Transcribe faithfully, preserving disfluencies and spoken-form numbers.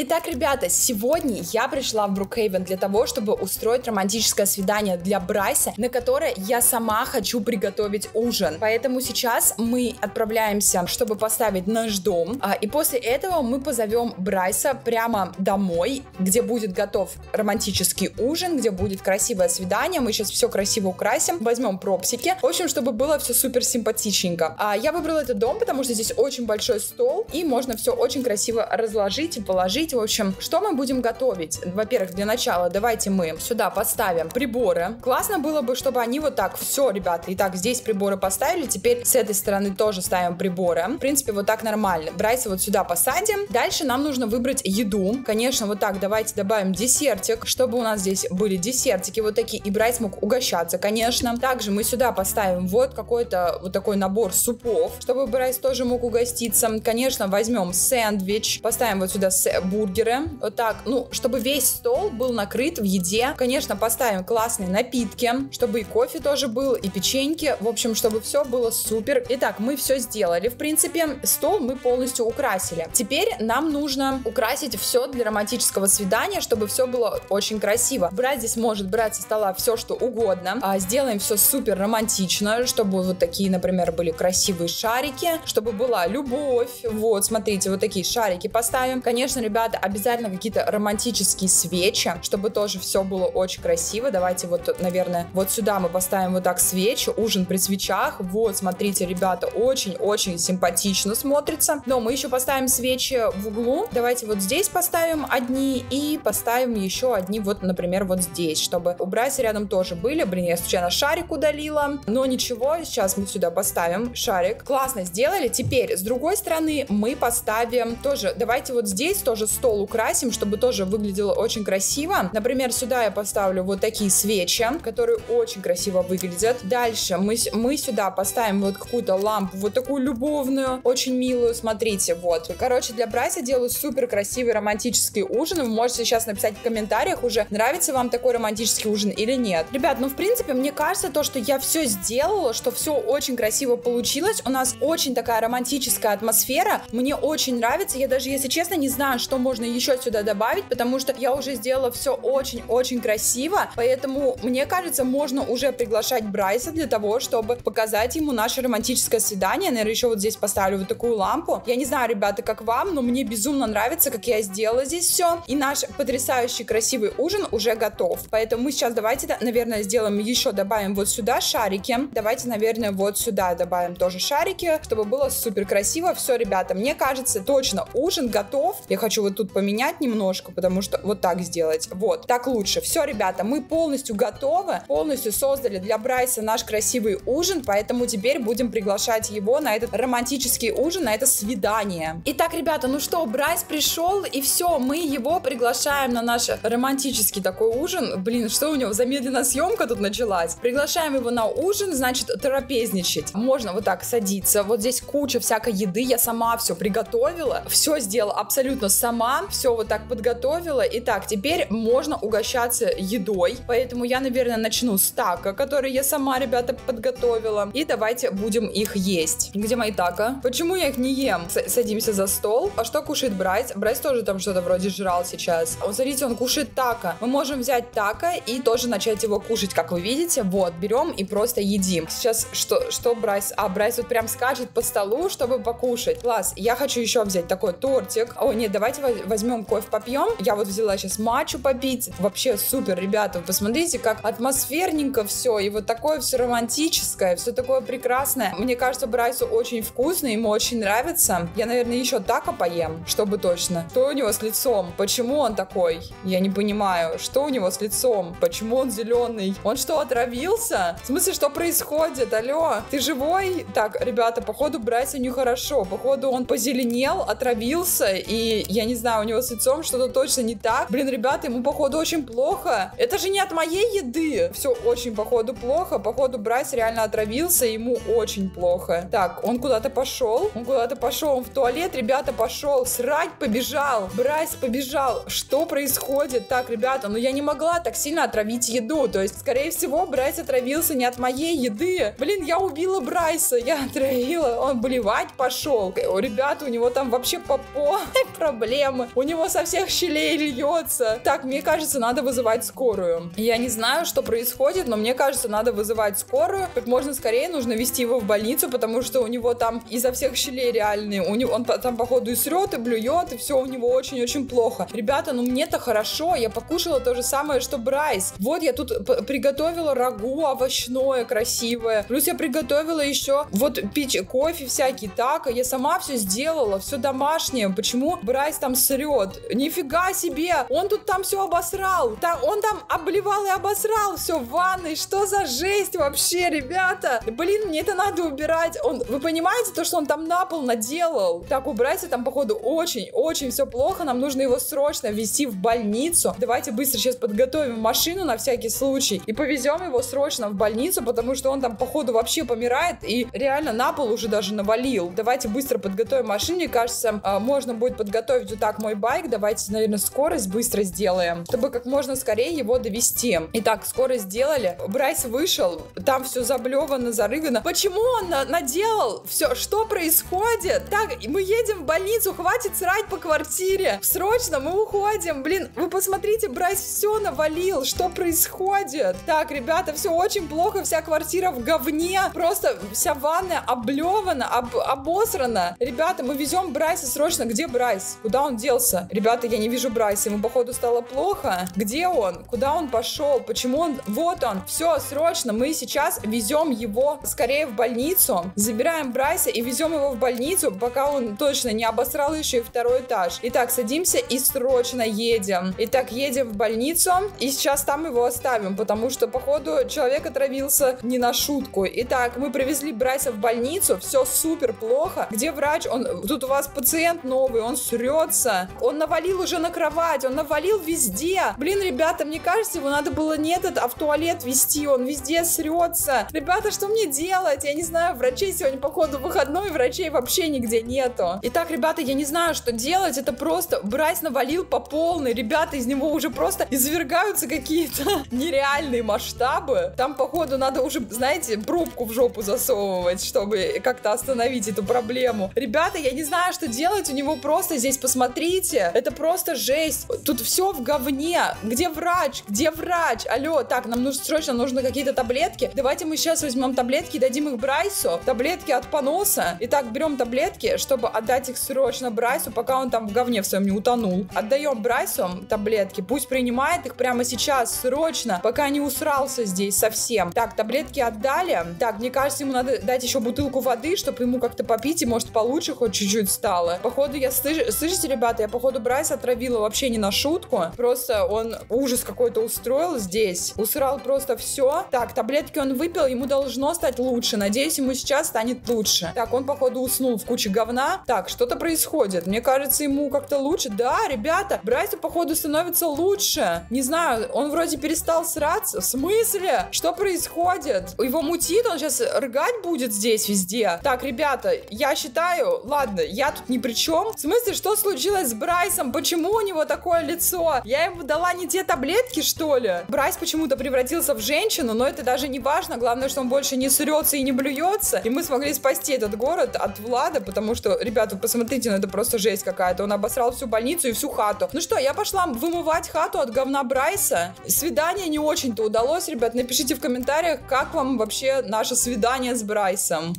Итак, ребята, сегодня я пришла в Брукхейвен для того, чтобы устроить романтическое свидание для Брайса, на которое я сама хочу приготовить ужин. Поэтому сейчас мы отправляемся, чтобы поставить наш дом, и после этого мы позовем Брайса прямо домой, где будет готов романтический ужин, где будет красивое свидание. Мы сейчас все красиво украсим, возьмем пропсики, в общем, чтобы было все супер симпатичненько. Я выбрала этот дом, потому что здесь очень большой стол и можно все очень красиво разложить и положить. В общем, что мы будем готовить? Во-первых, для начала давайте мы сюда поставим приборы. Классно было бы, чтобы они вот так, все, ребята, и так здесь приборы поставили, теперь с этой стороны тоже ставим приборы. В принципе, вот так нормально. Брайса вот сюда посадим. Дальше нам нужно выбрать еду. Конечно, вот так давайте добавим десертик, чтобы у нас здесь были десертики вот такие, и Брайс мог угощаться, конечно. Также мы сюда поставим вот какой-то вот такой набор супов, чтобы Брайс тоже мог угоститься. Конечно, возьмем сэндвич, поставим вот сюда бургер. бургеры, вот так, ну, чтобы весь стол был накрыт в еде. Конечно, поставим классные напитки, чтобы и кофе тоже был, и печеньки, в общем, чтобы все было супер. Итак, мы все сделали, в принципе, стол мы полностью украсили. Теперь нам нужно украсить все для романтического свидания, чтобы все было очень красиво. Брать здесь может брать со стола все, что угодно. А сделаем все супер романтично, чтобы вот такие, например, были красивые шарики, чтобы была любовь. Вот, смотрите, вот такие шарики поставим. Конечно, ребята, обязательно какие-то романтические свечи, чтобы тоже все было очень красиво. Давайте вот, наверное, вот сюда мы поставим вот так свечи, ужин при свечах. Вот, смотрите, ребята, очень-очень симпатично смотрится. Но мы еще поставим свечи в углу. Давайте вот здесь поставим одни и поставим еще одни вот, например, вот здесь, чтобы у Брайса рядом тоже были. Блин, я случайно шарик удалила. Но ничего, сейчас мы сюда поставим шарик. Классно сделали. Теперь, с другой стороны, мы поставим тоже, давайте вот здесь тоже стол украсим, чтобы тоже выглядело очень красиво. Например, сюда я поставлю вот такие свечи, которые очень красиво выглядят. Дальше мы, мы сюда поставим вот какую-то лампу, вот такую любовную, очень милую, смотрите, вот. Короче, для Брайса делаю супер красивый романтический ужин. Вы можете сейчас написать в комментариях уже, нравится вам такой романтический ужин или нет. Ребят, ну в принципе, мне кажется, то, что я все сделала, что все очень красиво получилось. У нас очень такая романтическая атмосфера. Мне очень нравится. Я даже, если честно, не знаю, что можно еще сюда добавить, потому что я уже сделала все очень-очень красиво, поэтому, мне кажется, можно уже приглашать Брайса для того, чтобы показать ему наше романтическое свидание. Наверное, еще вот здесь поставлю вот такую лампу. Я не знаю, ребята, как вам, но мне безумно нравится, как я сделала здесь все, и наш потрясающий красивый ужин уже готов. Поэтому мы сейчас давайте, наверное, сделаем еще, добавим вот сюда шарики. Давайте, наверное, вот сюда добавим тоже шарики, чтобы было супер красиво. Все, ребята, мне кажется, точно ужин готов. Я хочу вот тут поменять немножко, потому что вот так сделать. Вот, так лучше. Все, ребята, мы полностью готовы, полностью создали для Брайса наш красивый ужин, поэтому теперь будем приглашать его на этот романтический ужин, на это свидание. Итак, ребята, ну что, Брайс пришел, и все, мы его приглашаем на наш романтический такой ужин. Блин, что у него, замедленная съемка тут началась? Приглашаем его на ужин, значит, трапезничать. Можно вот так садиться, вот здесь куча всякой еды, я сама все приготовила, все сделала абсолютно сама, все вот так подготовила. Итак, теперь можно угощаться едой, поэтому я, наверное, начну с тако, которые я сама, ребята, подготовила, и давайте будем их есть. Где мои тако? Почему я их не ем? С садимся за стол. А что кушает Брайс? Брайс тоже там что-то вроде жрал сейчас. Вот, смотрите, он кушает тако. Мы можем взять тако и тоже начать его кушать, как вы видите. Вот, берем и просто едим. Сейчас что, что Брайс? А, Брайс вот прям скачет по столу, чтобы покушать. Класс, я хочу еще взять такой тортик. О, нет, давай Давайте возьмем кофе, попьем. Я вот взяла сейчас матчу попить. Вообще супер, ребята. Вы посмотрите, как атмосферненько все. И вот такое все романтическое, все такое прекрасное. Мне кажется, Брайсу очень вкусно, ему очень нравится. Я, наверное, еще тако поем, чтобы точно. Что у него с лицом? Почему он такой? Я не понимаю. Что у него с лицом? Почему он зеленый? Он что, отравился? В смысле, что происходит? Алло, ты живой? Так, ребята, походу Брайсу нехорошо. Походу он позеленел, отравился и... Я не знаю, у него с лицом что-то точно не так. Блин, ребята, ему, походу, очень плохо. Это же не от моей еды. Все очень, походу, плохо. Походу, Брайс реально отравился, ему очень плохо. Так, он куда-то пошел. Он куда-то пошел, он в туалет, ребята, пошел. Срать побежал. Брайс побежал. Что происходит? Так, ребята, ну я не могла так сильно отравить еду. То есть, скорее всего, Брайс отравился не от моей еды. Блин, я убила Брайса. Я отравила. Он блевать пошел. Ребята, у него там вообще попо проблема. проблемы. У него со всех щелей льется. Так, мне кажется, надо вызывать скорую. Я не знаю, что происходит, но мне кажется, надо вызывать скорую. Как можно скорее нужно везти его в больницу, потому что у него там изо всех щелей реальные. У него, он там, походу, и срет, и блюет, и все у него очень-очень плохо. Ребята, ну мне-то хорошо. Я покушала то же самое, что Брайс. Вот я тут приготовила рагу овощное, красивое. Плюс я приготовила еще вот печь, кофе всякий, так. Я сама все сделала, все домашнее. Почему Брайс там срет? Нифига себе! Он тут там все обосрал. Там, он там обливал и обосрал все в ванной. Что за жесть вообще, ребята? Блин, мне это надо убирать. Он, вы понимаете, то, что он там на пол наделал? Так, у Брайса там, походу, очень-очень все плохо. Нам нужно его срочно везти в больницу. Давайте быстро сейчас подготовим машину на всякий случай и повезем его срочно в больницу, потому что он там, походу, вообще помирает и реально на пол уже даже навалил. Давайте быстро подготовим машину. Мне кажется, можно будет подготовить вот так мой байк. Давайте, наверное, скорость быстро сделаем, чтобы как можно скорее его довести. Итак, скорость сделали. Брайс вышел. Там все заблевано, зарыгано. Почему он на наделал все? Что происходит? Так, мы едем в больницу. Хватит срать по квартире. Срочно мы уходим. Блин, вы посмотрите, Брайс все навалил. Что происходит? Так, ребята, все очень плохо. Вся квартира в говне. Просто вся ванная облевана, об, обосрана. Ребята, мы везем Брайса срочно. Где Брайс? Куда он делся? Ребята, я не вижу Брайса. Ему, походу, стало плохо. Где он? Куда он пошел? Почему он? Вот он. Все, срочно. Мы сейчас везем его скорее в больницу. Забираем Брайса и везем его в больницу, пока он точно не обосрал еще и второй этаж. Итак, садимся и срочно едем. Итак, едем в больницу. И сейчас там его оставим, потому что, походу, человек отравился не на шутку. Итак, мы привезли Брайса в больницу. Все супер плохо. Где врач? Он... Тут у вас пациент новый. Он срется. Он навалил уже на кровать. Он навалил везде. Блин, ребята, мне кажется, его надо было не этот, а в туалет везти. Он везде срется. Ребята, что мне делать? Я не знаю. Врачей сегодня, походу, выходной. Врачей вообще нигде нету. Итак, ребята, я не знаю, что делать. Это просто... Брайс навалил по полной. Ребята, из него уже просто извергаются какие-то нереальные масштабы. Там, походу, надо уже, знаете, пробку в жопу засовывать, чтобы как-то остановить эту проблему. Ребята, я не знаю, что делать. У него просто здесь, посмотрите, это просто жесть. Тут все в говне. Где врач? Где врач? Алло, так, нам нужно срочно нужны какие-то таблетки. Давайте мы сейчас возьмем таблетки и дадим их Брайсу. Таблетки от поноса. Итак, берем таблетки, чтобы отдать их срочно Брайсу, пока он там в говне в своем не утонул. Отдаем Брайсу таблетки. Пусть принимает их прямо сейчас, срочно, пока не усрался здесь совсем. Так, таблетки отдали. Так, мне кажется, ему надо дать еще бутылку воды, чтобы ему как-то попить, и, может, получше хоть чуть-чуть стало. Походу, я слышу... Слышите, ребята, я, походу, Брайса отравила вообще не на шутку. Просто он ужас какой-то устроил здесь. Усрал просто все. Так, таблетки он выпил, ему должно стать лучше. Надеюсь, ему сейчас станет лучше. Так, он, походу, уснул в куче говна. Так, что-то происходит. Мне кажется, ему как-то лучше. Да, ребята, Брайсу, походу, становится лучше. Не знаю, он вроде перестал сраться. В смысле? Что происходит? Его мутит, он сейчас рыгать будет здесь везде. Так, ребята, я считаю... Ладно, я тут ни при чем. В смысле, что случилось с Брайсом? Почему у него такое лицо? Я ему дала не те таблетки, что ли? Брайс почему-то превратился в женщину, но это даже не важно. Главное, что он больше не срется и не блюется. И мы смогли спасти этот город от Влада, потому что, ребята, посмотрите, ну это просто жесть какая-то. Он обосрал всю больницу и всю хату. Ну что, я пошла вымывать хату от говна Брайса. Свидание не очень-то удалось, ребят. Напишите в комментариях, как вам вообще наше свидание с Брайсом.